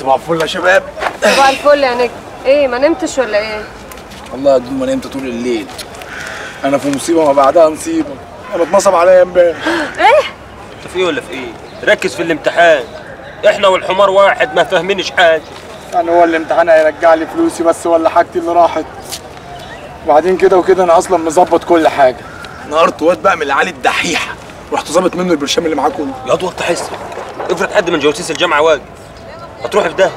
صباح الفل يا شباب. صباح الفل يا نجم. ايه ما نمتش ولا ايه؟ والله يا دود ما نمت طول الليل. انا في مصيبه ما بعدها مصيبه. انا اتنصب عليا امبارح. ايه؟ انت في ولا في ايه؟ ركز في الامتحان. احنا والحمار واحد ما فاهمينش حاجه. يعني هو الامتحان هيرجع لي فلوسي بس ولا حاجتي اللي راحت؟ وبعدين كده وكده انا اصلا مظبط كل حاجه. نهارت واد بقى من اللي علي الدحيحه. رحت ظابط منه البرشام اللي معاه كله. يا دوب تحس افرض حد من جواسيس الجامعه واجي هتروح في داهيه.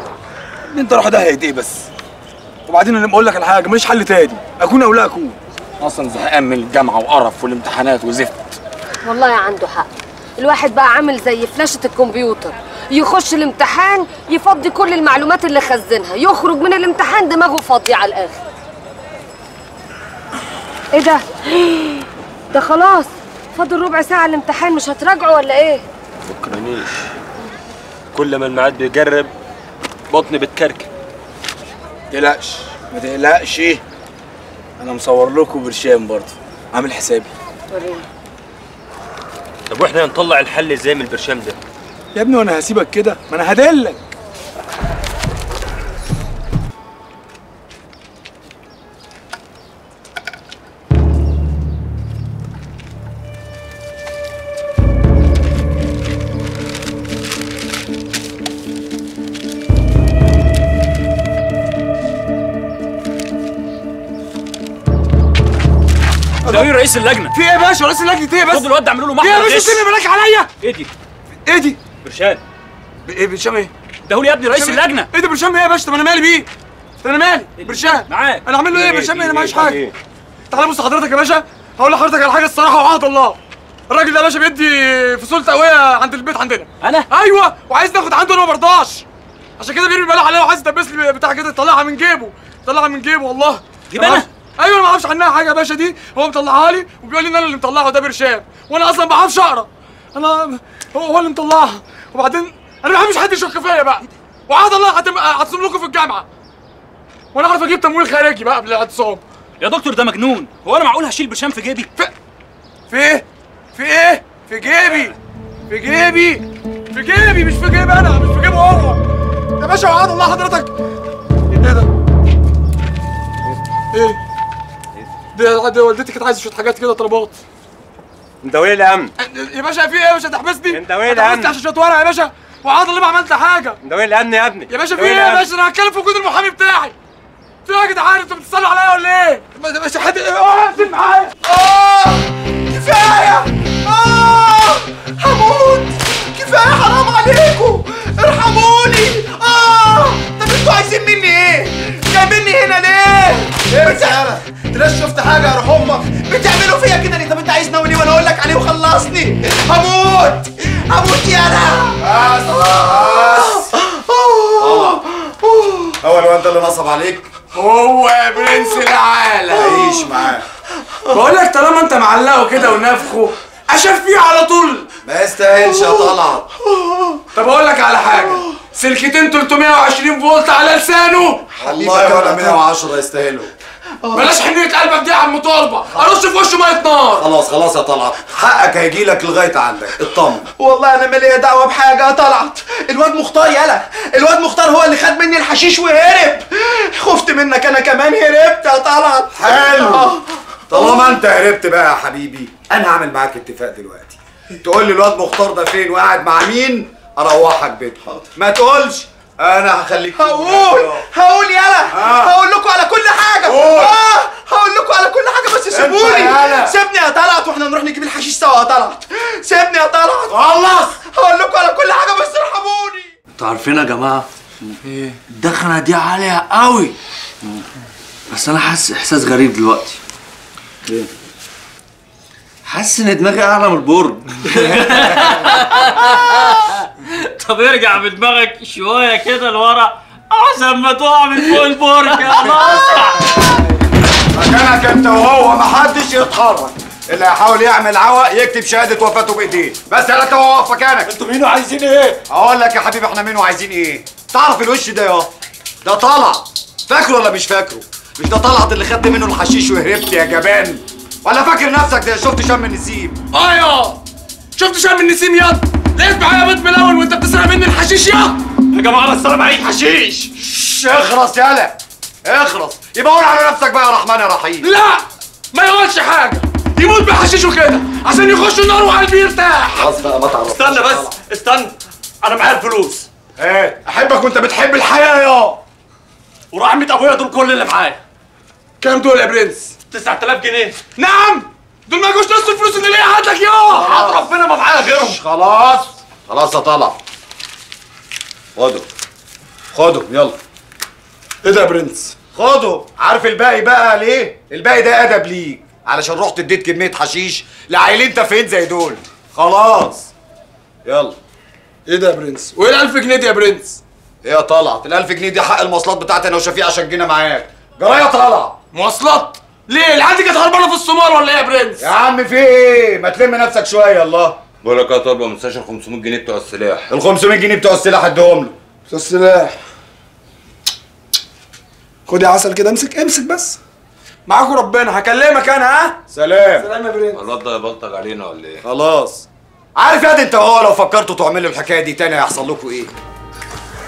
انت روح داهيه ايه بس؟ وبعدين انا بقول لك على حاجه ماليش حل تاني، اكون او لا اكون. اصلا زهقان من الجامعه وقرف والامتحانات وزفت. والله عنده حق. الواحد بقى عامل زي فلاشه الكمبيوتر، يخش الامتحان يفضي كل المعلومات اللي خزنها، يخرج من الامتحان دماغه فاضيه على الاخر. ايه ده؟ ده خلاص فاضل ربع ساعه الامتحان، مش هتراجعوا ولا ايه؟ فكرنيش، كل ما الميعاد بيجرب بطني بتكركب. تقلقش ما تقلقش، انا مصور لكم برشام برضه عامل حسابي. وريني. طب واحنا هنطلع الحل ازاي من البرشام ده؟ يا ابني وانا هسيبك كده؟ ما انا هدلك. ده رئيس اللجنه. في ايه يا باشا؟ رئيس اللجنه ايه بس؟ خد الواد اعملوا له محضر. ايه يا باشا سيبني بالك عليا؟ ايه دي؟ ايه دي؟ برشام. ايه برشام ايه؟ اديهولي يا ابني رئيس اللجنه. ايه ده برشام ايه يا باشا؟ طب انا مالي بيه؟ طب انا مالي؟ برشام معاك. انا عامل له ايه برشام؟ انا معيش حاجه. تعالى بص حضرتك يا باشا، هقول لحضرتك على حاجه الصراحه وعهد الله. الراجل ده يا باشا بيدي فصول تقويه عند البيت عندنا. انا؟ ايوه، وعايز ناخد عنده انا ما برضاش. عشان كده بيرمي باله عليا وعايز يدبس لي بتاع كده، يطلعها من جيبه، يطلعها من جيبه والله. جيبها؟ ايوه انا ما اعرفش عنها حاجه يا باشا، دي هو مطلعها لي وبيقول لي ان انا اللي مطلعه، ده برشام وانا اصلا ما اعرفش اقرا. انا هو اللي مطلعها، وبعدين انا ما بحبش حد يشك فيا بقى، وعهد الله هتصوم لكم في الجامعه، وانا عارف اجيب تمويل خارجي بقى قبل الاعتصام. يا دكتور ده مجنون، هو انا معقول هشيل برشام في جيبي؟ في ايه؟ في ايه؟ في جيبي في جيبي في جيبي، مش في جيبي انا، مش في جيبه هو يا باشا، وعهد الله حضرتك. ايه ده؟ ايه؟ دي والدتي كانت عايزه شويه حاجات كده طلبات. انت وايه الامن؟ يا باشا في ايه؟ مش هتحبسني؟ انت وايه الامن؟ هتحبسني عشان شويه ورق يا باشا، وعاد اللي ما عملت حاجه. انت وايه الامن يا ابني؟ يا باشا في ايه يا باشا؟ انا هتكلم في وجود المحامي بتاعي. في ايه يا جدعان؟ انتوا بتتصلوا عليا ولا ايه؟ يا باشا حد اوعى اقسم معايا. كفايه، هموت، كفايه حرام عليكم، ارحموني. طب انتوا عايزين مني ايه؟ جايبيني هنا ليه؟ ايه الرسالة؟ تلاش شفت حاجة يا روح أمك، بتعملوا فيا كده ليه؟ طب أنت عايز ناوي ليه وأنا أقول لك عليه وخلصني؟ هموت هموت يا أنا. بس هو الواد ده اللي نصب عليك؟ هو يا برنس العالم. عيش معاه. بقول لك طالما أنت معلقه كده ونفخه أشاف فيه على طول. ما يستاهلش يا طلعت. طب أقول لك على حاجة، سلكتين 320 فولت على لسانه. والله ولا 110 يستاهلوا. بلاش حنية قلبك دي يا عم طالبه، ارش في وشه ميه نار. خلاص خلاص يا طلعت، حقك هيجيلك لغايه عندك، اطمن. والله انا مالي دعوه بحاجه يا طلعت، الواد مختار يالا، الواد مختار هو اللي خد مني الحشيش وهرب، خفت منك انا كمان هربت يا طلعت. حلو، طالما انت هربت بقى يا حبيبي، انا هعمل معاك اتفاق دلوقتي، تقول لي الواد مختار ده فين وقاعد مع مين، اروحك بيت. حاضر. ما تقولش. انا هخليك. هقول يالا. هقول لكم على كل حاجه. هقول لكم على كل حاجه بس سيبوني. سيبني يا طلعت واحنا نروح نجيب الحشيش سوا يا طلعت. سيبني يا طلعت. خلص. هقول لكم على كل حاجه بس ارحموني. انتوا عارفين يا جماعه ايه الدخنه دي عاليه قوي، بس انا حاسس احساس غريب دلوقتي. ايه؟ حاسس ان دماغي اعلى من البرج. طب ارجع بدماغك شويه كده لورا عشان ما تقع من فوق البرج يا مصرع. مكانك انت وهو، محدش يتحرك. اللي هيحاول يعمل عوق يكتب شهاده وفاته بايديه، بس يا انت وهو واقف مكانك. انتوا مين وعايزين ايه؟ اقول لك يا حبيبي احنا مين وعايزين ايه؟ تعرف الوش ده يا ده طلع، فاكره ولا مش فاكره؟ مش ده طلعت اللي خدت منه الحشيش وهربت يا جبان؟ ولا فاكر نفسك ده شفت شم النسيم؟ ايوه شفت شم النسيم ياض، لقيت معايا بيض من الاول وانت بتسرق مني الحشيش ياض. يا جماعه بس انا معيش حشيش. اخرس يالا اخرس، يبقى قول على نفسك بقى يا رحمن يا رحيم. لا ما يقولش حاجه، يموت بحشيشه كده عشان يخشوا النار وقلبي يرتاح. خلاص بقى ما تعرفش. استنى بس استنى، انا معايا الفلوس. ايه احبك وانت بتحب الحياه يا ورحمه ابويا. دول كل اللي معايا. كام دول يا برنس؟ 9000 جنيه. نعم دول ما يجوش نص الفلوس اللي ليا عندك. ياه حاضر ربنا ما معايا غيرهم. خلاص خلاص يا طلع، خدهم خدهم يلا. ايه ده يا برنس؟ خدهم. عارف الباقي بقى ليه؟ الباقي ده ادب ليك علشان رحت اديت كميه حشيش لعيلين تافهين زي دول. خلاص يلا. ايه ده يا برنس؟ وايه ال1000 جنيه دي يا برنس؟ ايه يا طلعت؟ ال1000 جنيه دي حق المواصلات بتاعتي انا وشفيق عشان جينا معاك. جرايه يا طلع. مواصلات؟ ليه؟ العادي كانت هربانه في السمار ولا ايه يا برنس؟ يا عم في ايه؟ ما تلم نفسك شويه. الله بقول لك يا طلبه ما تنساش ال 500 جنيه بتوع السلاح. ال 500 جنيه بتوع السلاح اديهم له. بتوع السلاح. خد يا عسل كده، امسك امسك بس. معاكم ربنا. هكلمك انا. ها؟ سلام. سلام يا برنس. الواد ده يبلطج علينا ولا ايه؟ خلاص. عارف يا دي انت وهو لو فكرتوا تعملوا الحكايه دي تاني هيحصل لكم ايه؟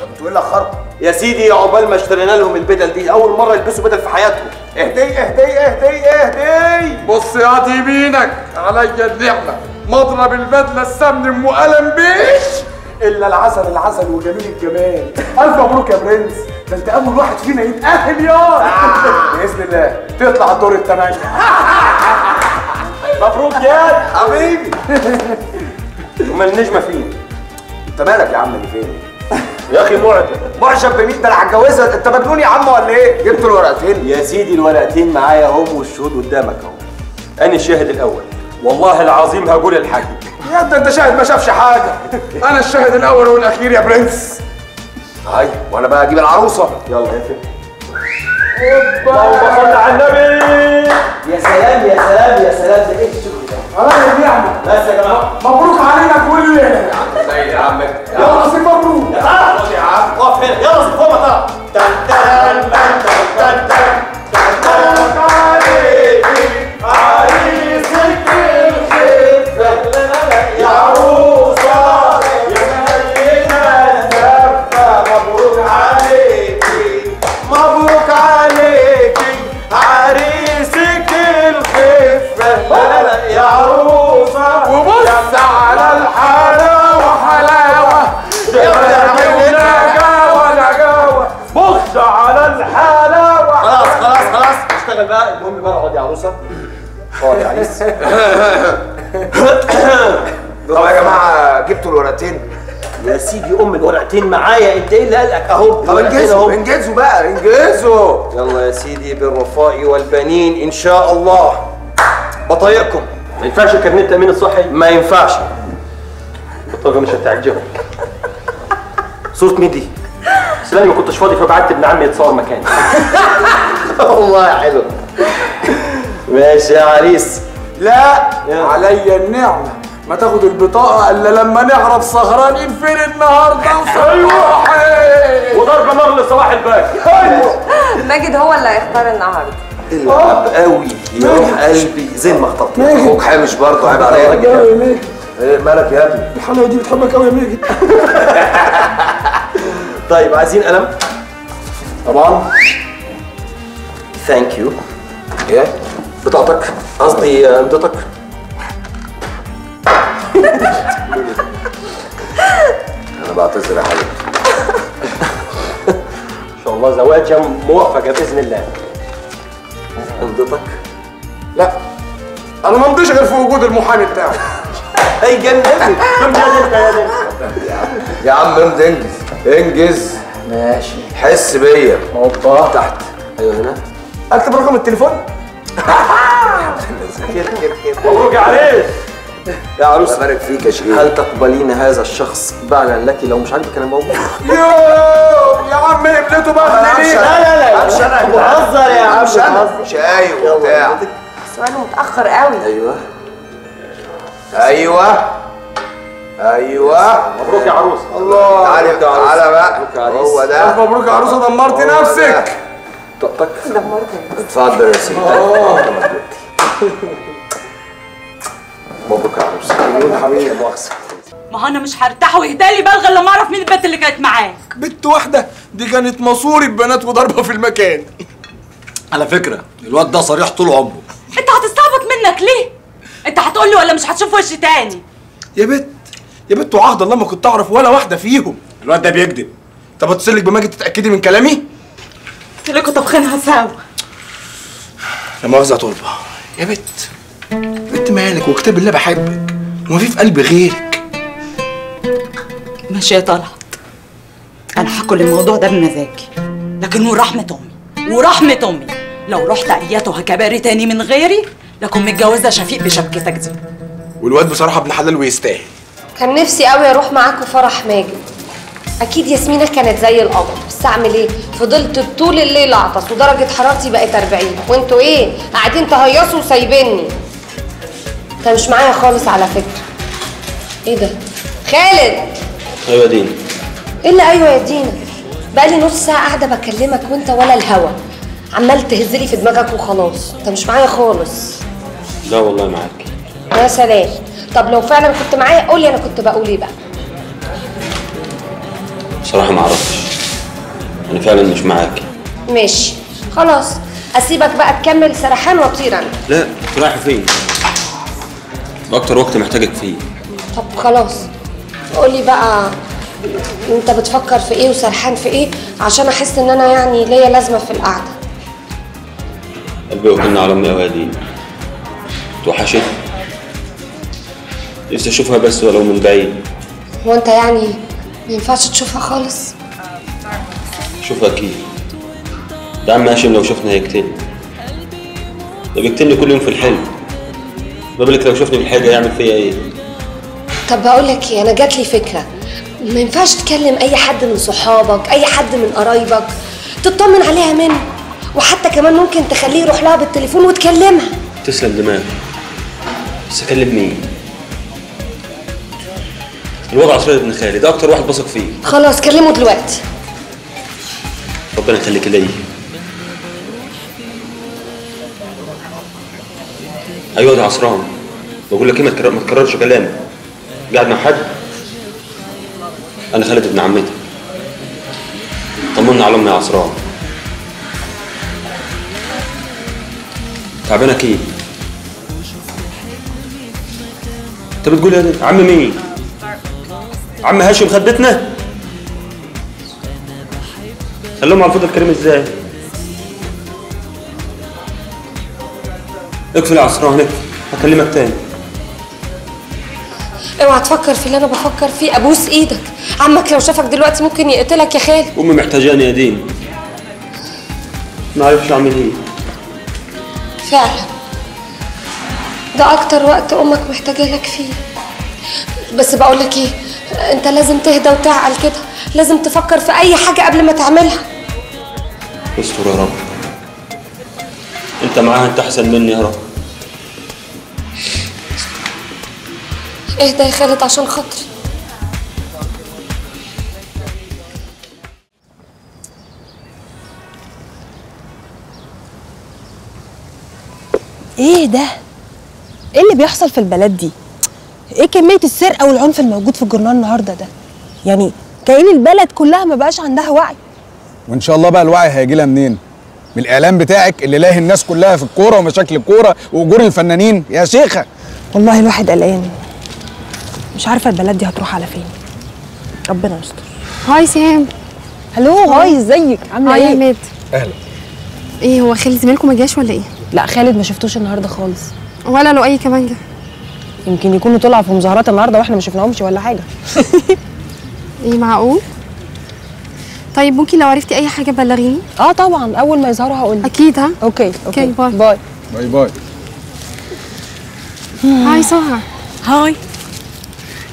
طب بتقول لك خرب يا سيدي. عقبال ما اشترينا لهم البدل دي، اول مره يلبسوا بدل في حياتهم. اهدي اهدي اهدي اهدي. بص يا يمينك عليا اللعبه، مضرب البدله السمن وقلم بيش الا العسل العسل وجميل الجمال. الف مبروك يا برنس، ده انت اول واحد فينا يتاهل ياض. باذن الله تطلع الدور ال8. مبروك يا حبيبي. وما النجمه فين؟ انت مالك يا عم اللي فين؟ يا اخي معجب معجب ب100 دلع اتجوزها. انت مجنون يا عم ولا ايه؟ جبت الورقتين يا سيدي. الورقتين معايا اهم والشهود قدامك اهو. انا الشاهد الاول والله العظيم. هقول الحاجه يا ابني. انت شاهد ما شافش حاجه. انا الشاهد الاول والاخير يا برنس. طيب وانا بقى اجيب العروسه. يلا يا فندم. اللهم صل على النبي. يا سلام يا سلام يا سلام. ده ايه الشغل ده؟ خلاص يا جماعه بس يا جماعه مبروك علينا كل يا عم. سيد يا عم يلا سيب مبروك يا عم. اقف هنا يلا سيب فوق بقى. تن تن تن بقى. المهم بقى اقعد يا عروسه. اقعد يا عريس. طب يا جماعه جبتوا الورقتين؟ يا سيدي ام الورقتين معايا. انت ايه اللي قلقك؟ اهو. طب انجزوا انجزوا بقى انجزوا. يلا يا سيدي بالرفاء والبنين ان شاء الله. بطايقكم ما ينفعش. كارنيه التامين الصحي ما ينفعش. البطاقه مش هتعجبك. صوره مين دي؟ بس انا ما كنتش فاضي فبعت ابن عمي يتصور مكاني. والله حلو. ماشي يا عريس. لا عليا النعمه. ما تاخد البطاقه الا لما نعرف سهرانين فين النهارده. ايوه وضرب نار لصباح الباكر. ايوه ماجد هو اللي هيختار النهارده. العب قوي يروح قلبي زي ما خطبتني. اخوك حامش برضه عيب عليا. ايه مالك يا ابني؟ الحلقه دي بتحبك قوي يا ماجد. طيب عايزين قلم؟ طبعا. ثانك يو. ايه؟ بطاقتك؟ قصدي امضتك. انا بعتذر يا حبيبي. ان شاء الله زواجها موفقه باذن الله. امضتك؟ لا انا ما امضيش غير في وجود المحامي بتاعي. هيجنني. يا عم امضي انجز انجز. ماشي حس بيا. اوبا تحت. ايوه هنا. اكتب رقم التليفون. كده كده مبروك عليك يا عروسه. بارك فيك يا شيخ. هل تقبلين هذا الشخص باعا لك؟ لو مش عاجبك انا موجود. يوووو يا عم قبلته بقى. لا لا لا بهزر يا عم. مش انا شايب وبتاع. سؤاله متأخر قوي. ايوه مبروك يا عروسه. الله تعالى بقى. هو ده مبروك يا عروسه، دمرت نفسك. طقطق دمرت نفسك. اتفضل يا سيدي. مبروك يا عروسه. ايوه حبيبي مؤاخذه. ما انا مش هرتاح واهدالي بقى لغايه لما اعرف مين البنت اللي كانت معاك. بنت واحده دي كانت مصوري ببنات وضربه في المكان. على فكره الواد ده صريح طول عمره. انت هتستعبط منك ليه؟ انت هتقول لي ولا مش هتشوف وشي تاني؟ يا بت وعهد الله ما كنت اعرف ولا واحده فيهم. الواد ده بيكذب. طب هتصلك بماجد تتاكدي من كلامي؟ قلت لكم طبخينها سوا. لا مؤاخذه يا طلبه. يا بت مالك وكتاب الله بحبك وما في قلبي غيرك. ماشي يا طلعت، انا هاكل الموضوع ده بمزاجي، لكن ورحمه امي لو رحت اياته كباري تاني من غيري لكن متجوزه شفيق بشبكتك دي. والواد بصراحه ابن حلال ويستاهل. كان نفسي قوي اروح معاكوا فرح ماجد. اكيد ياسمينه كانت زي القمر، بس اعمل ايه؟ فضلت طول الليل اعطس ودرجه حرارتي بقت 40، وانتوا ايه؟ قاعدين تهيصوا وسايبيني. انت مش معايا خالص على فكره. ايه ده؟ خالد. ايوه يا دينا. ايه اللي ايوه يا دينا؟ بقالي نص ساعه قاعده بكلمك وانت ولا الهوا، عمال تهزلي في دماغك وخلاص. انت مش معايا خالص. لا والله معاك. يا سلام، طب لو فعلا كنت معايا قولي انا كنت بقول ايه بقى. بصراحه ما اعرفش، انا فعلا مش معاك. ماشي خلاص، اسيبك بقى تكمل سرحان واطير انا. لا انت رايحه فين؟ ده اكتر وقت محتاجك فيه. طب خلاص قولي بقى انت بتفكر في ايه وسرحان في ايه عشان احس ان انا يعني ليا لازمه في القعده. قلبي وكنا على امي قوي يا دينا، توحشتني نفسي اشوفها بس ولو من بعيد. هو انت يعني ما ينفعش تشوفها خالص؟ شوفها اكيد، ده عم هاشم لو شافني هيقتلني، ده بيقتلني كل يوم في الحلم، ما بالك لو شافني بالحاجه يعمل فيا ايه؟ طب بقول لك ايه، انا جات لي فكره. ما ينفعش تكلم اي حد من صحابك، اي حد من قرايبك تطمن عليها منه، وحتى كمان ممكن تخليه يروح لها بالتليفون وتكلمها. تسلم دماغك، بس اكلم مين؟ الوضع عصري ابن خالد، ده اكتر واحد بثق فيه. خلاص كلمه دلوقتي. ربنا يخليك ليا. ايوه ده عصران، بقول لك ايه، ما تكررش كلامك. قاعد مع حد؟ انا خالد ابن عمتك، طمنا على امي يا عصران. تعبانك ايه؟ انت بتقول يا عم مين؟ عم هاشم خد بيتنا؟ خلوهم على الفضل الكريم ازاي؟ اقفل يا عصران اقفل، هكلمك تاني. اوعى تفكر في اللي انا بفكر فيه، ابوس ايدك، عمك لو شافك دلوقتي ممكن يقتلك يا خالد. امي محتاجاني يا دينا، ما عارفش اعمل ايه. فعلا ده اكتر وقت امك محتاجه لك فيه. بس بقول لك ايه، انت لازم تهدى وتعقل كده، لازم تفكر في اي حاجه قبل ما تعملها. استر يا رب، انت معاها انت احسن مني يا رب. اهدى يا خالد عشان خاطري. ايه ده؟ ايه اللي بيحصل في البلد دي؟ ايه كمية السرقة والعنف الموجود في الجورنال النهارده ده؟ يعني كأن البلد كلها ما بقاش عندها وعي. وان شاء الله بقى الوعي هيجي لها منين؟ من الاعلام بتاعك اللي لاهي الناس كلها في الكورة ومشاكل الكورة واجور الفنانين يا شيخة. والله الواحد قلقان، مش عارفة البلد دي هتروح على فين. ربنا يستر. هاي سام. هلو هاي، ازيك؟ عاملة ايه؟ هاي يا ميت. اهلا. ايه هو خالد زميلكم ما جاش ولا ايه؟ لا خالد ما شفتوش النهارده خالص، ولا لؤي كمان جه. يمكن يكونوا طلعوا في مظاهرات النهارده واحنا ما شفناهمش ولا حاجه. ايه معقول؟ طيب ممكن لو عرفتي اي حاجه بلغيني. اه طبعا، اول ما يظهروا هقولك اكيد. ها اوكي باي باي باي باي. هاي سهى. هاي،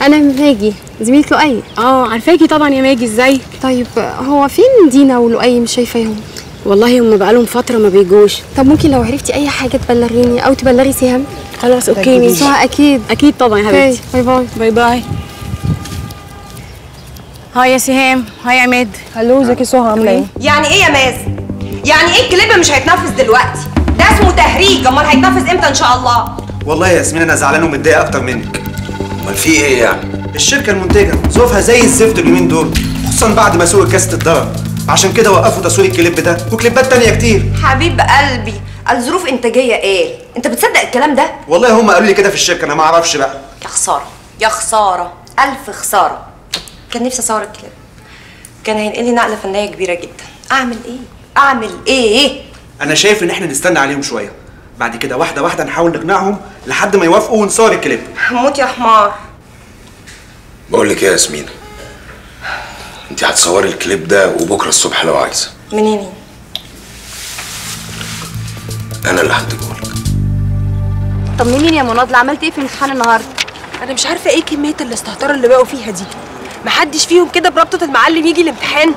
انا ماجي زميله لؤي. اه عارفاكي طبعا يا ماجي، ازيك؟ طيب هو فين دينا ولؤي؟ مش شايفاهم. والله هم بقالهم فتره ما بيجوش. طب ممكن لو عرفتي اي حاجه تبلغيني او تبلغي سهام؟ خلاص اوكي ماشي. اكيد اكيد طبعا يا حبيبتي. باي باي. باي باي. هاي يا سهام. هاي يا عماد. الو ازيك يا سهى عامله ايه؟ يعني ايه يا ماز؟ يعني ايه الكليب مش هيتنفذ دلوقتي؟ ده اسمه تهريج. امال هيتنفذ امتى ان شاء الله؟ والله يا ياسمين انا زعلان ومتضايق اكتر منك. امال في ايه يعني؟ الشركه المنتجه ظروفها زي الزفت اليومين دول، خصوصا بعد ما سوق الكاسيت اتضرب، عشان كده وقفوا تسويق الكليب ده وكليبات تانية كتير. حبيب قلبي، الظروف انتاجيه ايه؟ انت بتصدق الكلام ده؟ والله هم قالوا لي كده في الشركه، انا ما اعرفش بقى. يا خساره يا خساره، الف خساره. كان نفسي اصور الكليب، كان هينقل لي نقله فنيه كبيره جدا. اعمل ايه؟ اعمل ايه؟ انا شايف ان احنا نستنى عليهم شويه، بعد كده واحده واحده نحاول نقنعهم لحد ما يوافقوا ونصور الكليب. هموت يا حمار. بقول لك ايه يا ياسمين، انت هتصوري الكليب ده وبكره الصبح لو عايزه. منين؟ انا اللي هديهولك. طمنيني يا مناضله، عملت ايه في الامتحان النهارده؟ انا مش عارفه ايه كميه الاستهتار اللي بقوا فيها دي، محدش فيهم كده برابطه المعلم يجي الامتحان.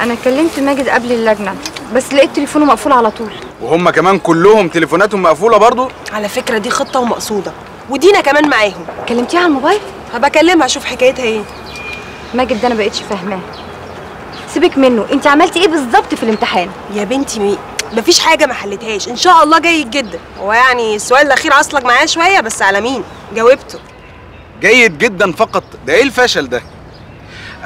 انا كلمت ماجد قبل اللجنه بس لقيت تليفونه مقفول على طول، وهم كمان كلهم تليفوناتهم مقفوله برضو. على فكره دي خطه ومقصوده، ودينا كمان معاهم. كلمتيها على الموبايل؟ هبكلمها اشوف حكايتها ايه. ماجد ده انا بقيتش فاهماه، سيبك منه. انت عملتي ايه بالظبط في الامتحان يا بنتي؟ مفيش حاجه ما حلتهاش، ان شاء الله جيد جدا. هو يعني السؤال الاخير عصلك معايا شويه بس على مين؟ جاوبته جيد جدا فقط. ده ايه الفشل ده؟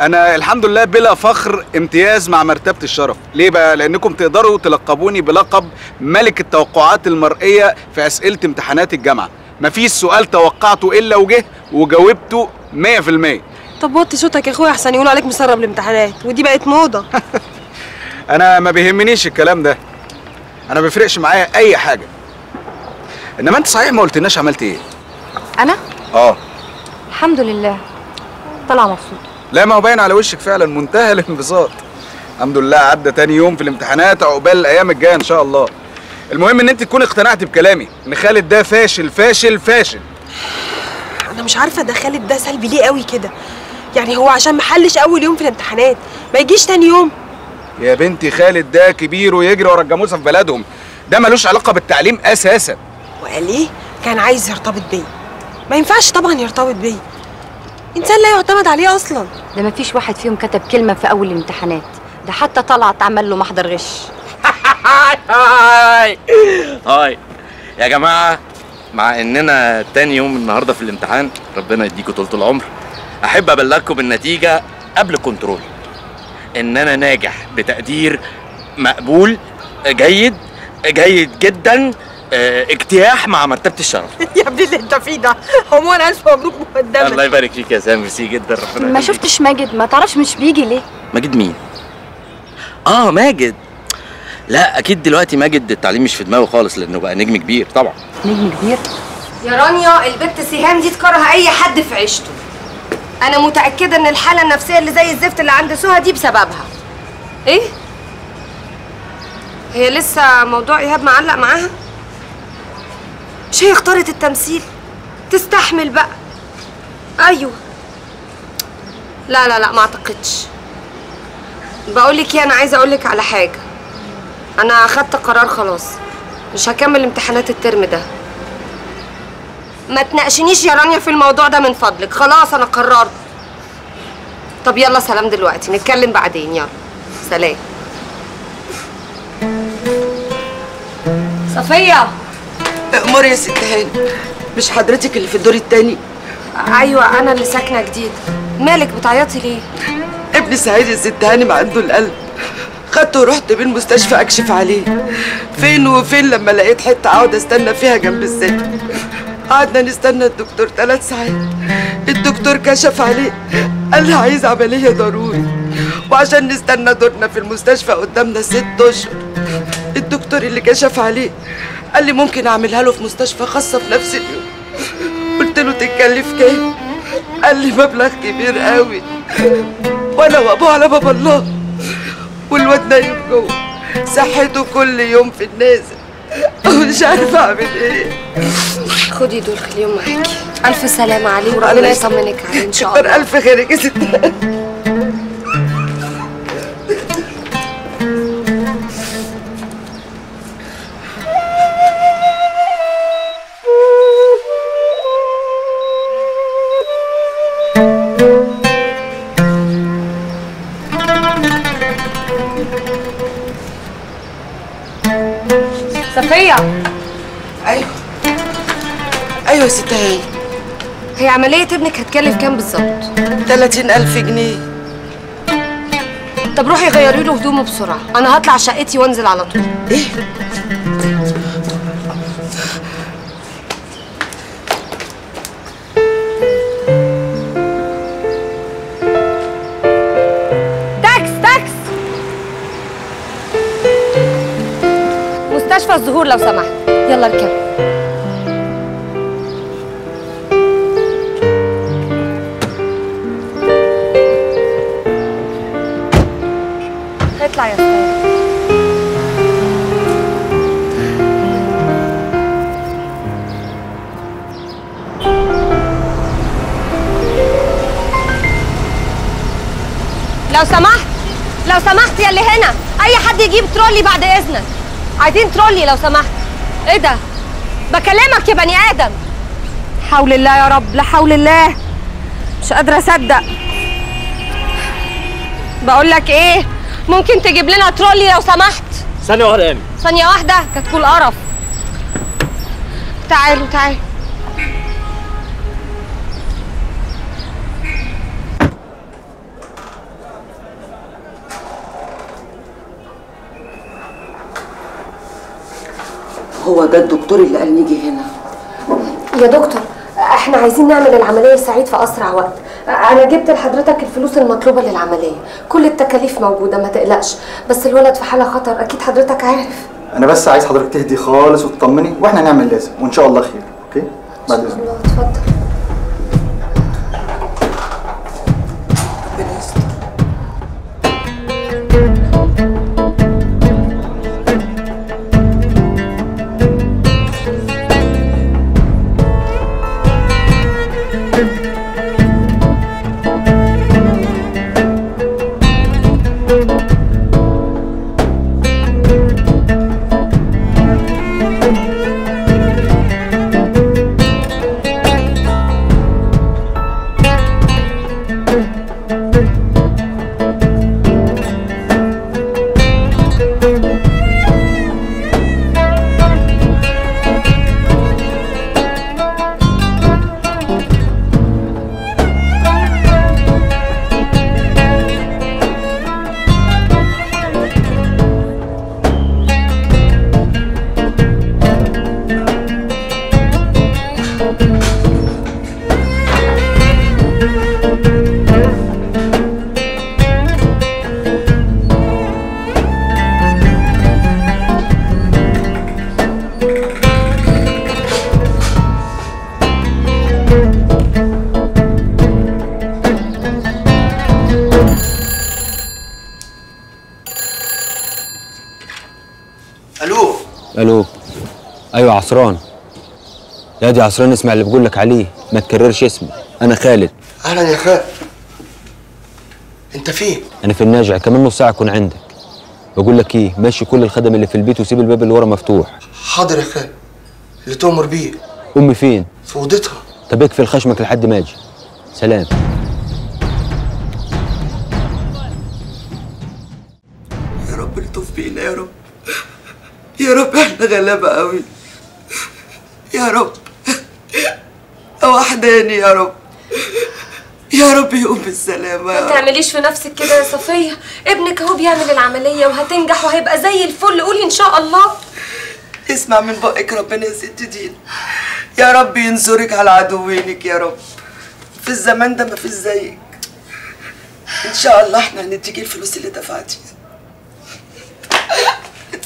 انا الحمد لله بلا فخر امتياز مع مرتبه الشرف. ليه بقى؟ لانكم تقدروا تلقبوني بلقب ملك التوقعات المرئيه في اسئله امتحانات الجامعه. مفيش سؤال توقعته الا وجه وجاوبته 100%. طب وطي صوتك يا اخويا احسن يقولوا عليك مسرب الامتحانات، ودي بقت موضه. انا ما بيهمنيش الكلام ده، انا ما بيفرقش معايا اي حاجه. انما انت صحيح ما قلتلناش عملت ايه؟ انا؟ اه الحمد لله طالعه مبسوطه. لا ما هو باين على وشك فعلا منتهى الانبساط. الحمد لله عدى تاني يوم في الامتحانات، عقبال الايام الجايه ان شاء الله. المهم ان انت تكوني اقتنعتي بكلامي ان خالد ده فاشل فاشل فاشل. انا مش عارفه ده خالد ده سلبي ليه قوي كده؟ يعني هو عشان ما حلش اول يوم في الامتحانات ما يجيش تاني يوم؟ يا بنتي خالد ده كبير ويجري ورا الجاموسه في بلدهم، ده ملوش علاقه بالتعليم اساسا. وقال ايه؟ كان عايز يرتبط بيا. ما ينفعش طبعا يرتبط بيا، انسان لا يعتمد عليه اصلا. ده ما فيش واحد فيهم كتب كلمه في اول الامتحانات، ده حتى طلعت عمل له محضر غش. هاي يا جماعه، مع اننا تاني يوم النهارده في الامتحان، ربنا يديكوا طولة العمر، احب ابلغكم بالنتيجه قبل الكنترول. ان انا ناجح بتقدير مقبول جيد جيد جدا، اجتياح مع مرتبه الشرف. يا ابني اللي انت فيه ده، عموما الف مبروك مقدما. الله يبارك فيك يا سامي، ميرسي جدا ربنا. ما شفتش ماجد؟ ما تعرفش مش بيجي ليه؟ ماجد مين؟ اه ماجد. لا اكيد دلوقتي ماجد التعليم مش في دماغه خالص، لانه بقى نجم كبير. طبعا نجم كبير. يا رانيا البت سهام دي تكره اي حد في عيشته. انا متاكده ان الحاله النفسيه اللي زي الزفت اللي عند سهى دي بسببها. ايه هي لسه موضوع ايهاب معلق معاها؟ مش هي اختارت التمثيل؟ تستحمل بقى. ايوه. لا لا لا ما اعتقدش. بقولك ايه، انا عايزه اقولك على حاجه. انا اخدت قرار خلاص، مش هكمل امتحانات الترم ده. ما تناقشنيش يا رانيا في الموضوع ده من فضلك، خلاص انا قررت. طب يلا سلام دلوقتي، نتكلم بعدين. يلا سلام. صفية. أموري يا ست هاني، مش حضرتك اللي في الدور التاني؟ ايوه انا اللي ساكنه جديد. مالك بتعيطي ليه؟ ابن سعيد يا ست هاني ما عنده القلب، خدته ورحت بيه المستشفى اكشف عليه. فين وفين لما لقيت حته اقعد استنى فيها جنب السلم. قعدنا نستنى الدكتور 3 ساعات، الدكتور كشف عليه قال لي عايز عمليه ضروري، وعشان نستنى دورنا في المستشفى قدامنا 6 اشهر. الدكتور اللي كشف عليه قال لي ممكن اعملها له في مستشفى خاصه في نفس اليوم. قلت له تتكلف كام؟ قال لي مبلغ كبير قوي، وانا وابوه على باب الله. والواد نايم جوه، صحته كل يوم في النازل، مش عارفه اعمل ايه. خدي دول خليهم معاكي، الف سلامه عليه وربنا يطمنك عليه ان شاء الله. الف خيرك يا ست. ايوه يا ست هاني. هي عملية ابنك هتكلف كام بالظبط؟ 30,000 جنيه. طب روحي غيري له هدومه بسرعة، أنا هطلع شقتي وأنزل على طول. إيه؟ تاكس تاكس، مستشفى الزهور لو سمحت، يلا اركب. لو سمحت لو سمحت يا اللي هنا، اي حد يجيب ترولي بعد اذنك، عايزين ترولي لو سمحت. ايه ده؟ بكلمك يا بني ادم. حول الله يا رب، لا حول الله، مش قادره اصدق. بقول لك ايه، ممكن تجيب لنا ترولي لو سمحت؟ ثانيه واحده يا امي، ثانيه واحده كتكول قرف. تعالوا تعالوا. هو ده الدكتور اللي قال نيجي هنا؟ يا دكتور احنا عايزين نعمل العمليه سعيد في اسرع وقت. انا جبت لحضرتك الفلوس المطلوبه للعمليه، كل التكاليف موجوده ما تقلقش، بس الولد في حاله خطر اكيد حضرتك عارف. انا بس عايز حضرتك تهدي خالص وتطمني، واحنا هنعمل لازم وان شاء الله خير. اوكي بعد اذنك. اتفضل. الو. ايوه عصران. يا دي عصران، اسمع اللي بقول لك عليه، ما تكررش اسمي. انا خالد. اهلا يا خالد. انت فين؟ انا في الناجع، كمان نص ساعه اكون عندك. بقول لك ايه، ماشي كل الخدم اللي في البيت وسيب الباب اللي ورا مفتوح. حاضر يا خالد، اللي تؤمر بيه. امي فين؟ في اوضتها. طب اكفي خشمك لحد ما اجي. سلام. يا رب الطف بينا يا رب، يا رب احنا غلابه قوي يا رب، وحداني يا رب، يا رب يقوم بالسلامه. ما تعمليش في نفسك كده يا صفيه، ابنك اهو بيعمل العمليه وهتنجح وهيبقى زي الفل، قولي ان شاء الله. اسمع من بقك ربنا يا ست دين، يا رب ينصرك على عدوينك يا رب، في الزمان ده ما فيش زيك. ان شاء الله احنا هنديكي الفلوس اللي دفعتيها.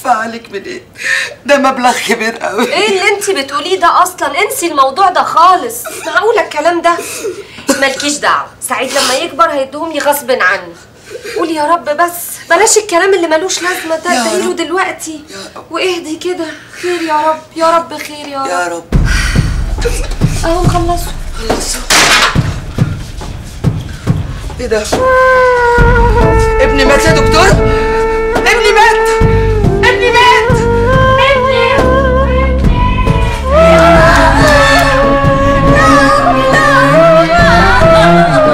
عليك من ايه؟ ده مبلغ كبير قوي. ايه اللي انت بتقوليه ده اصلا؟ انسي الموضوع ده خالص، معقوله الكلام ده؟ مالكيش دعوه، سعيد لما يكبر هيديهم لي غصب عنه. قولي يا رب بس، بلاش الكلام اللي ملوش لازمه ده، اديله دلوقتي واهدي كده. خير يا رب، يا رب خير يا رب يا رب. اهو خلصوا خلصوا. ايه ده؟ ابني مات يا دكتور؟ ابني مات، ابني مات، ابني لا لا لا لا.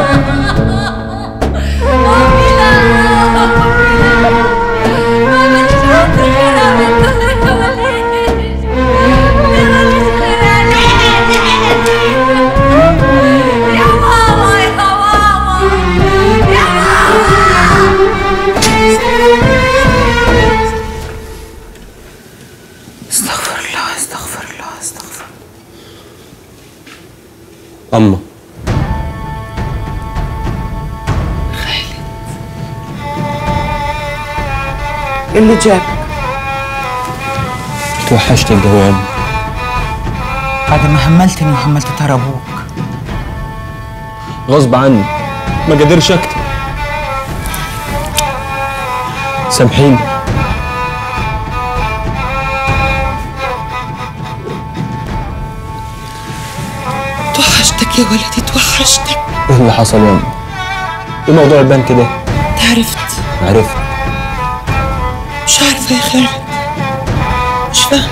أما خالد اللي جابك توحشت الجواب بعد ما هملتني وهملت ترى أبوك غصب عني ما قدرش أكتب سامحيني توحشتك يا ولدي توحشتك. ايه اللي حصل يا أمي؟ ايه موضوع البنك ده؟ انت عرفت؟ عرفت مش عارفة يا خالد مش فاهمة.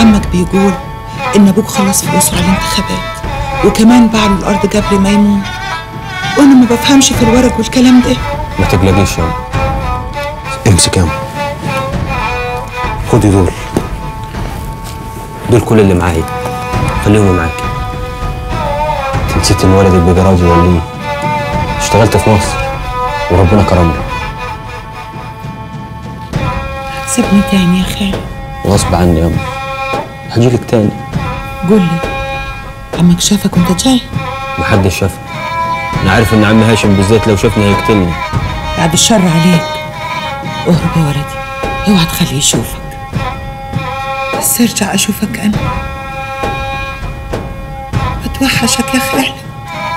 عمك بيقول إن أبوك خلص فلوسه على الانتخابات وكمان باع له الأرض جاب لي ميمون وأنا ما بفهمش في الورق والكلام ده. ما تقلقيش يا أمي امسك يا أمي خدي دول كل اللي معايا خليهم معاك. نسيت ان والدك بجراوي ولا اشتغلت في مصر وربنا كرمني. سيبني تاني يا خالد غصب عني يا أمي هجيلك تاني. قول لي عمك شافك وانت جاي؟ محدش شافك انا عارف ان عم هاشم بالذات لو شافني هيقتلني. بعد الشر عليك اهرب يا ولدي اوعى تخليه يشوفك بس ارجع اشوفك انا بتوحشك يا خالد.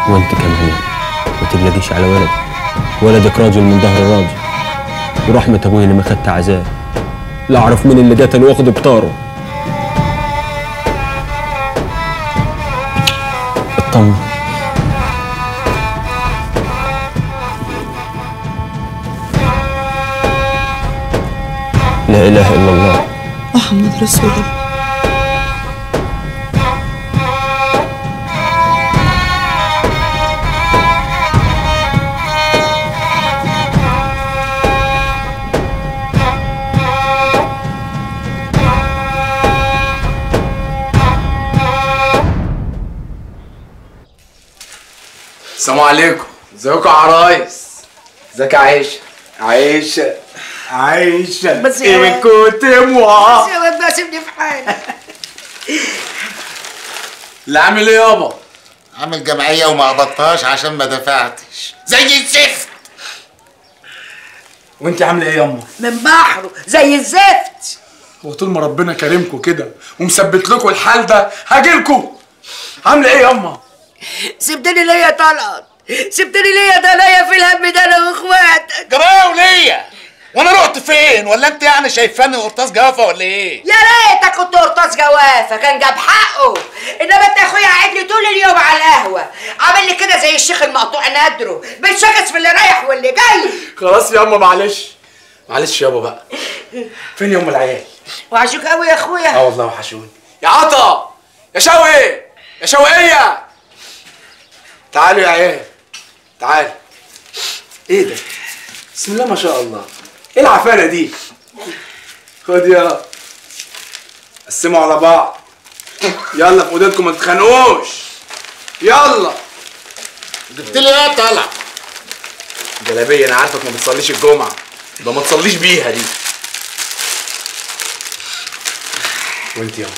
وانت كمان ما تبلغيش على ولدك. ولدك راجل من ظهر راجل ورحمة ابويا اللي ما خدت عذاب. لا اعرف مين اللي قتل واخد بطاره. اطمن لا اله الا الله محمد رسول الله. السلام عليكم ازيكم يا عرايس ازيك يا عايشة بس يا ولد كنت موها بس يا ولد بقى سيبني في حالي. اللي عامل ايه يابا؟ عامل جمعية وما قبضتهاش عشان ما دفعتش زي الزفت. وانت عاملة ايه ياما؟ من بحره زي الزفت. وطول ما ربنا كرمكم كده ومثبت لكم الحال ده هاجيلكم. عاملة ايه ياما؟ سبتني ليه يا طلعت؟ سبتني ليه يا طلعت في الهم ده انا واخواتك؟ جرايه وليا؟ وانا رحت فين؟ ولا انت يعني شايفاني قرطاس جوافه ولا ايه؟ يا ريتك كنت قرطاس جوافه كان جاب حقه، انما انت اخويا قاعد لي طول اليوم على القهوه، عامل لي كده زي الشيخ المقطوع نادره، بتشكس في اللي رايح واللي جاي. خلاص يا أم معلش يابا بقى. فين يا أم العيال؟ وحشوك قوي يا اخويا. اه والله وحشوني. يا عطا يا شوقي يا شوقيه تعالوا يا عيال تعالوا. ايه ده؟ بسم الله ما شاء الله ايه العفانه دي؟ خد يلا قسموا على بعض يلا في اوضتكم ما تتخانقوش يلا. جبت لي ايه يا طلع؟ جلابيه انا عارفك ما بتصليش الجمعه ده ما تصليش بيها دي. وانت ياما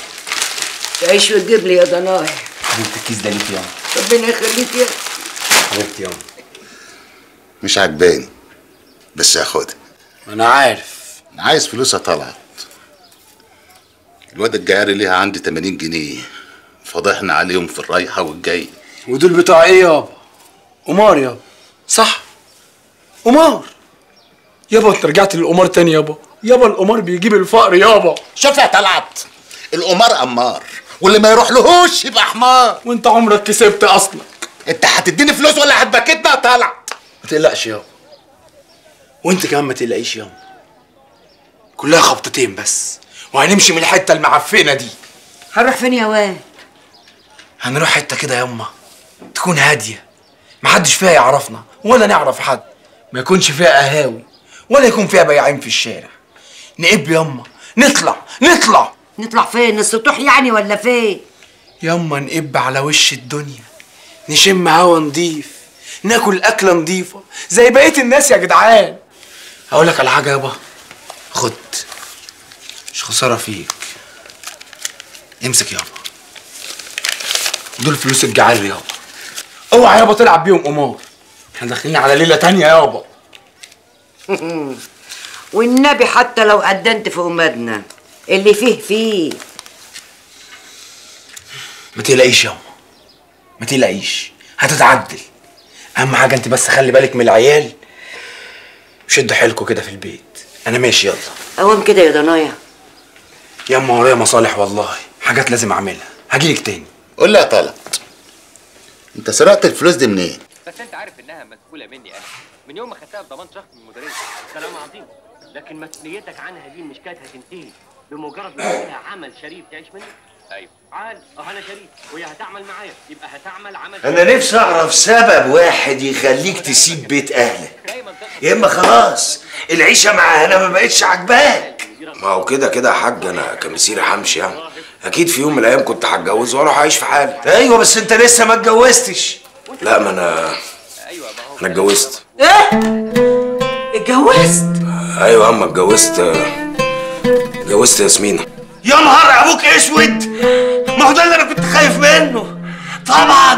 تعيش وتجيب لي يا ضنايا. انت الكيس ده ليك ياما ربنا يخليك يا حبيبتي. ياما مش عجباني بس هاخدها. انا عارف انا عايز فلوسها. طلعت الواد الجعاري ليها عندي 80 جنيه فضحنا عليهم في الرايحه والجاي. ودول بتاع ايه يابا؟ قمار يابا صح قمار يابا. انت رجعت للقمار تاني يابا. يابا القمار بيجيب الفقر يابا. شوف يا طلعت القمار قمار واللي ما يروحلهوش يبقى حمار. وانت عمرك كسبت اصلك. انت هتديني فلوس ولا هتبكتنا يا طلعت؟ ما تقلقش يابا وانت كمان ما تقلقيش يابا. كلها خبطتين بس وهنمشي من الحته المعفنه دي. هنروح فين يا واد؟ هنروح حته كده ياما تكون هاديه محدش فيها يعرفنا ولا نعرف حد، ما يكونش فيها قهاوي ولا يكون فيها بياعين في الشارع. نقب ياما نطلع. نطلع فين؟ السطوح يعني ولا فين؟ ياما نقب على وش الدنيا نشم هوا نضيف ناكل اكله نضيفه زي بقيه الناس يا جدعان. هقول لك على حاجه يابا خد مش خساره فيك امسك يابا. دول فلوس الجعال يابا. اوعى يابا تلعب بيهم قمار. احنا داخلين على ليله تانيه يابا. والنبي حتى لو قدمت في امادنا اللي فيه فيه. ما تقلقيش يابا، ما تقلقيش، هتتعدل. اهم حاجه انت بس خلي بالك من العيال وشدوا حيلكوا كده في البيت. انا ماشي يلا. قوم كده يا ضنايا. ياما ورايا مصالح والله، حاجات لازم اعملها، هجيلك تاني. قول لي يا طلعت، انت سرقت الفلوس دي منين؟ بس انت عارف انها مدفوله مني انا، من يوم ما خدتها بضمان شخص من المديريه. كلام عظيم، لكن مسؤوليتك عنها دي مش كانت هتنتهي بمجرد ما يكون لها عمل شريف تعيش منه؟ ايوه عال، انا شريف وهي هتعمل معايا، يبقى هتعمل عمل شريف. انا نفسي اعرف سبب واحد يخليك تسيب بيت اهلك، يا اما خلاص العيشه معاها انا ما بقتش عاجباك. ما هو كده كده يا حاج، انا كمسيري همشي يعني، اكيد في يوم من الايام كنت هتجوز واروح اعيش في حالي. ايوه بس انت لسه ما اتجوزتش. لا ما انا اتجوزت. ايه؟ اتجوزت؟ ايوه اما اتجوزت ياسمينة. يا نهار ابوك اسود، ما هو ده اللي انا كنت خايف منه. طبعا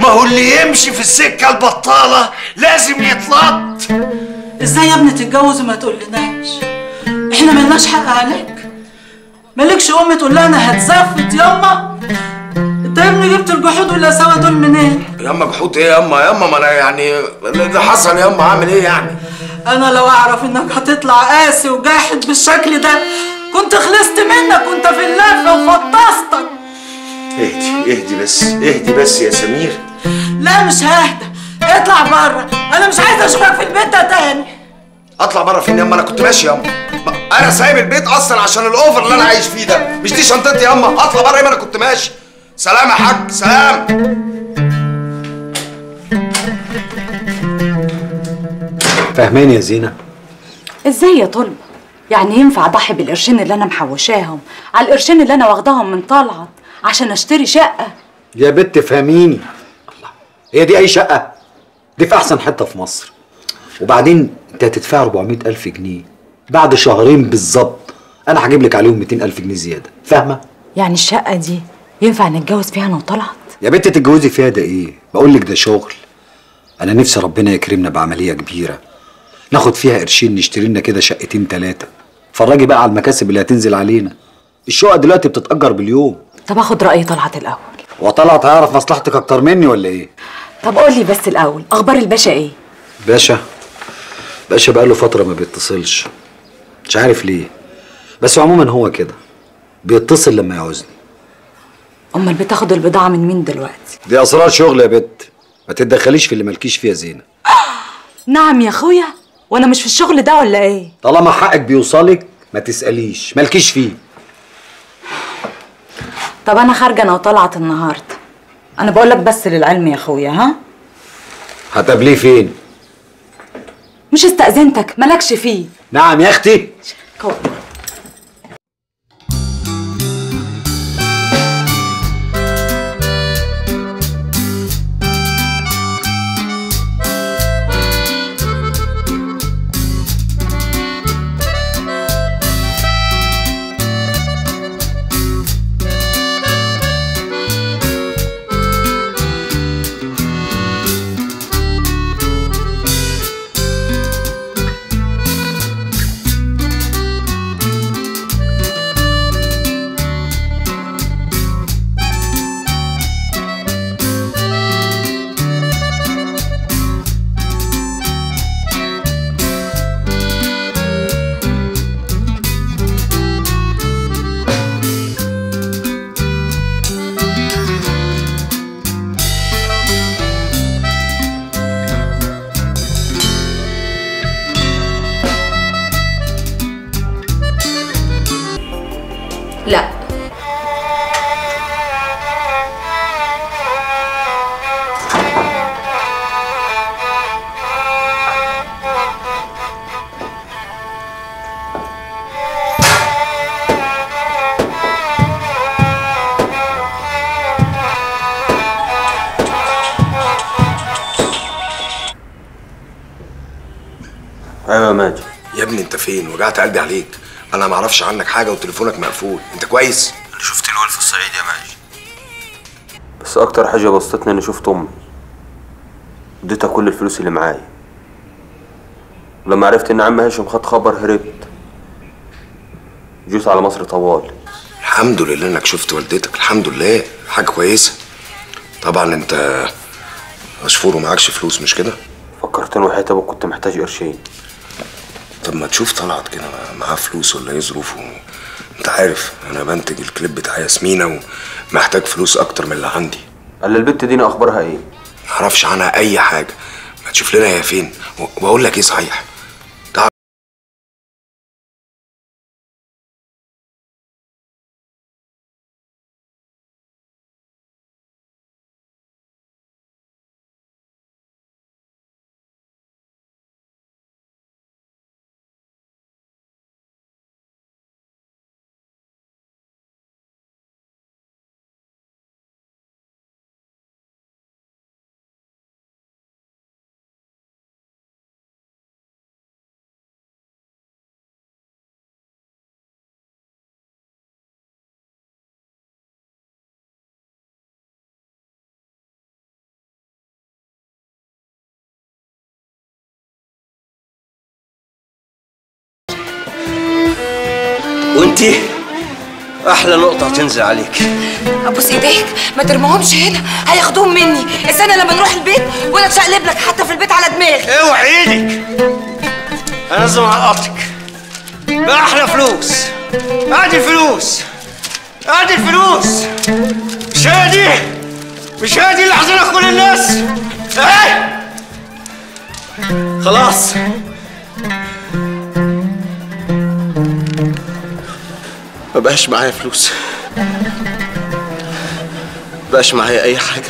ما هو اللي يمشي في السكه البطاله لازم يتلط. ازاي يا ابني تتجوز وما تقولناش؟ احنا ملناش حق عليك، مالكش ام تقول لها انا هتزفت ياما. انت يا ابني جبت الجحود ولا سوا دول منين؟ ياما جحود ايه ياما؟ ياما ما انا يعني اللي حصل ياما، عامل ايه يعني؟ انا لو اعرف انك هتطلع قاسي وجاحد بالشكل ده كنت خلصت منك وانت في اللفه وفطستك. اهدي اهدي بس، اهدي بس يا سمير. لا مش ههدى، اطلع بره، انا مش عايزه اشوفك في البيت ده تاني. اطلع بره فين ياما؟ انا كنت ماشي ياما، انا سايب البيت اصلا عشان الاوفر اللي انا عايش فيه ده، مش دي شنطتي ياما. اطلع بره ياما، انا كنت ماشي. سلام يا حاج، سلام. فاهمين يا زينة؟ ازاي يا طلبة؟ يعني ينفع اضحي بالقرشين اللي انا محوشاهم على القرشين اللي انا واخداهم من طلعت عشان اشتري شقة؟ يا بت فهميني، الله، هي دي اي شقة؟ دي في احسن حتة في مصر، وبعدين انت هتدفع 400,000 جنيه بعد شهرين بالظبط، انا هجيب لك عليهم 200,000 جنيه زيادة، فاهمة؟ يعني الشقة دي ينفع نتجوز فيها انا وطلعت؟ يا بنت تتجوزي فيها ده ايه؟ بقول لك ده شغل. انا نفسي ربنا يكرمنا بعمليه كبيره ناخد فيها قرشين نشتري لنا كده شقتين 3. اتفرجي بقى على المكاسب اللي هتنزل علينا. الشقق دلوقتي بتتأجر باليوم. طب اخد رأي طلعت الاول. وطلعت هيعرف مصلحتك اكتر مني ولا ايه؟ طب قول لي بس الاول، اخبار الباشا ايه؟ باشا بقاله فتره ما بيتصلش، مش عارف ليه، بس عموما هو كده بيتصل لما يعوزني. امال بتاخد البضاعه من مين دلوقتي؟ دي اسرار شغل يا بت، ما تتدخليش في اللي مالكيش فيه يا زينه. نعم يا اخويا، وانا مش في الشغل ده ولا ايه؟ طالما حقك بيوصلك ما تساليش، مالكيش فيه. طب انا خارجه انا وطلعت النهارده، انا بقول لك بس للعلم يا اخويا. ها هتقابليه فين؟ مش استأذنتك، مالكش فيه. نعم يا اختي. كوب. لا ايوه يا ماجد. يا ابني انت فين؟ وجعت قلبي عليك، أنا ما أعرفش عنك حاجة وتليفونك مقفول، أنت كويس؟ أنا شفت الولد في الصعيد يا ماجد، بس اكتر حاجه بسطتني اني شفت امي، اديتها كل الفلوس اللي معايا. ولما عرفت ان عم هاشم خد خبر هربت، جيت على مصر طوالي. الحمد لله انك شفت والدتك، الحمد لله، حاجه كويسه. طبعا انت مشفور ومعكش فلوس مش كده؟ فكرتني وحياة ابوك كنت محتاج قرشين. طب ما تشوف طلعت كده معاه فلوس ولا ايه ظروفه؟ انت عارف انا بنتج الكليب بتاع ياسمينة ومحتاج فلوس اكتر من اللي عندي. قال البت دينا اخبارها ايه؟ معرفش عنها اي حاجه، ما تشوف لنا هي فين. واقول لك ايه صحيح، وانتي احلى نقطه هتنزل عليك. ابوس ايديك ما ترميهمش هنا، هياخدوهم مني السنه لما نروح البيت، وانا اتشقلب لك حتى في البيت على دماغي. اوعي ايدك، انا لازم هلقطك باحلى فلوس. ادي الفلوس، ادي الفلوس. مش هي دي، مش هي دي اللي حاطينها كل الناس. ايه خلاص ما بقاش معايا فلوس، ما بقاش معايا أي حاجة.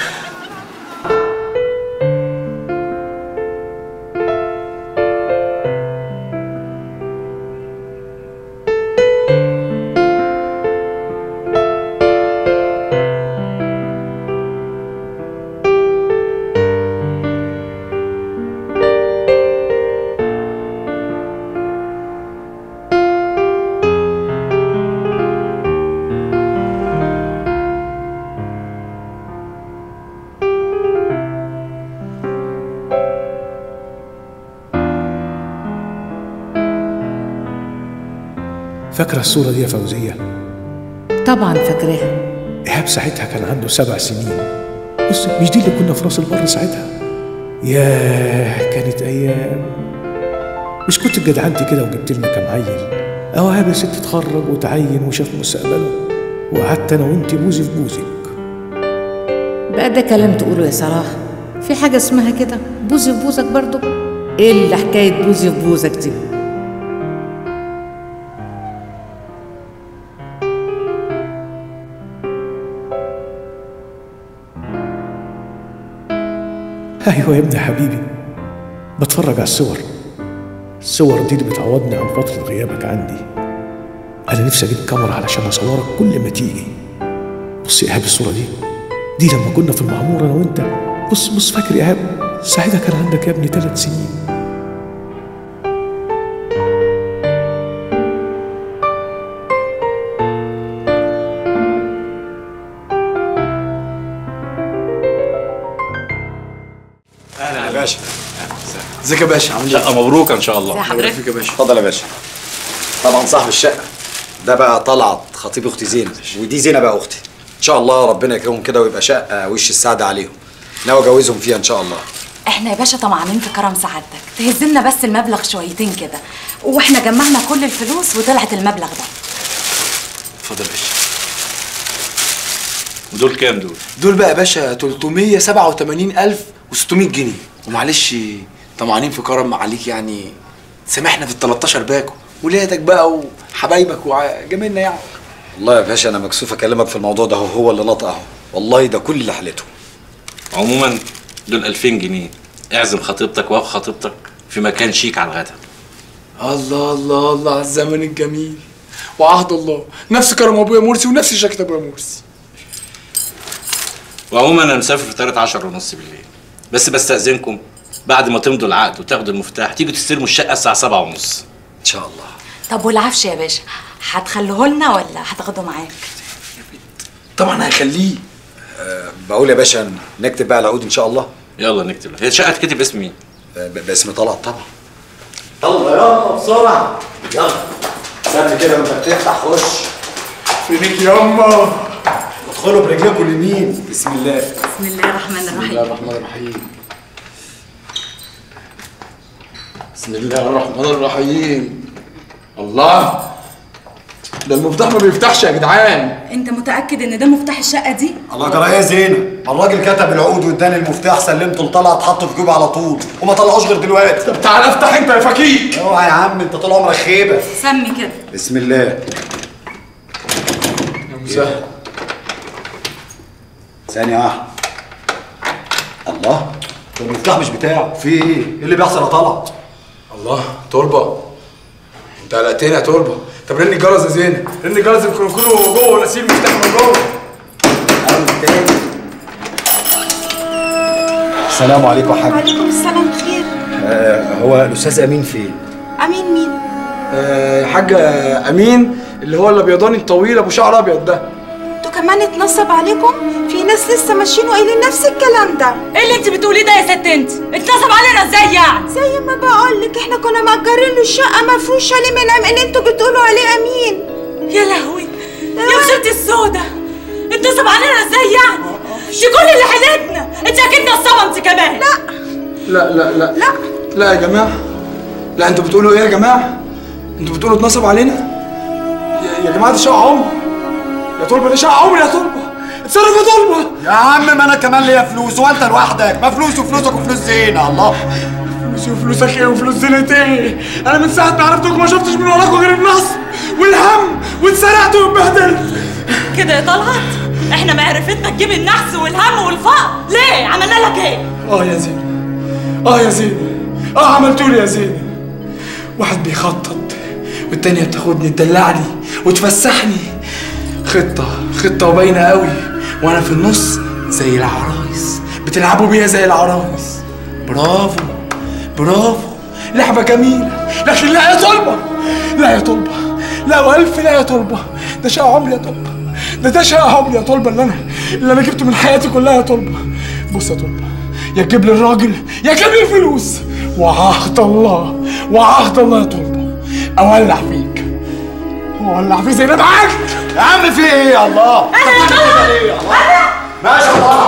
فاكرة الصورة دي يا فوزية؟ طبعا فاكراها. إيهاب ساعتها كان عنده 7 سنين. بص مش دي اللي كنا في راس البر ساعتها؟ ياه كانت أيام. مش كنت اتجدعنتي كده وجبت لنا كام عيل؟ أهو إيهاب يا ست اتخرج وتعين وشاف مستقبله، وقعدت أنا وأنت بوزي في بوزك. بقى ده كلام تقوله يا صلاح؟ في حاجة اسمها كده بوزي في بوزك برضه؟ إيه اللي حكاية بوزي في بوزك دي؟ ايوه يا ابني حبيبي، بتفرج على الصور دي اللي بتعوضني عن فترة غيابك عندي. انا نفسي اجيب كاميرا علشان اصورك كل ما تيجي. بص يا ايهاب الصورة دي لما كنا في المعمورة انا وانت. بص فاكر يا ايهاب ساعتها كان عندك يا ابني 3 سنين. ازيك يا باشا؟ عامل ايه؟ شقة مبروكة إن شاء الله. حضرتك فيك يا باشا. اتفضل يا باشا. طبعا صاحب الشقة ده بقى طلعت خطيب أختي زينة، ودي زينة بقى أختي. إن شاء الله ربنا يكرمهم كده ويبقى شقة وش السعادة عليهم. ناوي أجوزهم فيها إن شاء الله. إحنا يا باشا طمعانين في كرم سعادتك، تهز لنا بس المبلغ شويتين كده، وإحنا جمعنا كل الفلوس وطلعت المبلغ ده. اتفضل يا باشا. ودول كام دول؟ دول بقى يا باشا 387600 جنيه، ومعلش طمعانين في كرم معاليك يعني، سامحنا في ال 13 باكو، ولادك بقى وحبايبك وجميلنا يعني. والله يا باشا انا مكسوف اكلمك في الموضوع ده، هو اللي نطق اهو، والله ده كل اللي حلته. عموما دول 2000 جنيه، اعزم خطيبتك واخو خطيبتك في مكان شيك على الغدا. الله الله الله على الزمن الجميل وعهد الله، نفس كرم ابويا مرسي ونفس شكل ابويا مرسي. وعموما انا مسافر في طياره 10:30 بالليل، بس بستأذنكم بعد ما تمضوا العقد وتاخدوا المفتاح تيجوا تستلموا الشقه الساعه 7:30 ان شاء الله. طب والعفش يا باشا هتخليه لنا ولا هتاخده معاك؟ طبعا هخليه. بقول يا باشا نكتب بقى العقود ان شاء الله. يلا نكتب. هي الشقه هتكتب باسم مين؟ باسم طلعت طبعا. يلا يلا بسرعه يلا. استنى كده وانت بتفتح خش. فينك ياما؟ ادخلوا برجلكم اليمين. بسم الله. بسم الله الرحمن الرحيم. بسم الله الرحمن الرحيم. بسم الله الرحمن الرحيم. الله، ده المفتاح ما بيفتحش يا جدعان. انت متاكد ان ده مفتاح الشقه دي؟ الله جرى ايه يا زينب؟ الراجل كتب العقود واداني المفتاح، سلمته لطلعت حطه في جيبه على طول وما طلعوش غير دلوقتي. طب تعالى افتح انت يا فكيك. اوعى يا عم انت طول عمرك خيبه. سمي كده. بسم الله. يا مسهل. ثانيه واحده. الله، ده المفتاح مش بتاعه. في ايه؟ ايه اللي بيحصل يا طلعت؟ الله، تربه. انت قلقتني يا تربه. طب رن الجرس يا زينب، رن الجرس يمكن يكونوا جوه ولا سيب المفتاح من جوه. السلام عليكم يا حاج. وعليكم السلام بخير. هو الاستاذ امين فين؟ امين مين؟ يا حاجه امين اللي هو الابيضاني الطويل ابو شعر ابيض ده. انتوا كمان اتنصب عليكم؟ في ناس لسه ماشيين وقايلين نفس الكلام ده. ايه اللي انت بتقوليه ده يا ست انت؟ اتنصب علينا ازاي يعني؟ زي ما بقول لك احنا كنا مأجرين له الشقه مفروشه ليه من اللي انتوا بتقولوا عليه امين. يا لهوي يا وشرتي السودا، اتنصب علينا ازاي يعني؟ دي كل اللي حيلتنا، انت اكيد نصابه انت كمان. لا لا لا لا لا لا يا جماعه، لا انتوا بتقولوا ايه يا جماعه؟ انتوا بتقولوا اتنصب علينا؟ يا جماعه دي شقه عمر يا طلبه، دي شقه عمر يا طلبه، اتصرف يا طلبه. يا عم ما انا كمان ليا فلوس وانت لوحدك، ما فلوسي وفلوسك وفلوس زينه. الله، فلوسي وفلوسك ايه وفلوس زينه ايه؟ انا من ساعه ما عرفتكم ما شفتش من وراكم غير النصب والهم، واتسرقت واتبهدلت. كده يا طلعت؟ احنا معرفتنا تجيب النحس والهم والفقر، ليه؟ عملنا لك ايه؟ يا زينه، يا زينه، عملتوا لي يا زينه. واحد بيخطط والتانيه بتاخدني تدلعني وتفسحني. خطه وباينه قوي، وانا في النص زي العرايس، بتلعبوا بيها زي العرايس. برافو برافو، لعبه جميله. لكن لا يا طلبه، لا يا طلبه، لا والف لا يا طلبه، ده شقه عمري يا طلبه، ده شقه عمري يا طلبه، اللي انا جبته من حياتي كلها يا طلبه. بص يا طلبه، يا تجيب لي الراجل يا تجيب لي الفلوس، وعهد الله وعهد الله يا طلبه اولع فيك، اولع فيك زي ما اتعاقدت. يا عم في ايه؟ الله، انا يا طلبه، انا ماشي يا طلبه.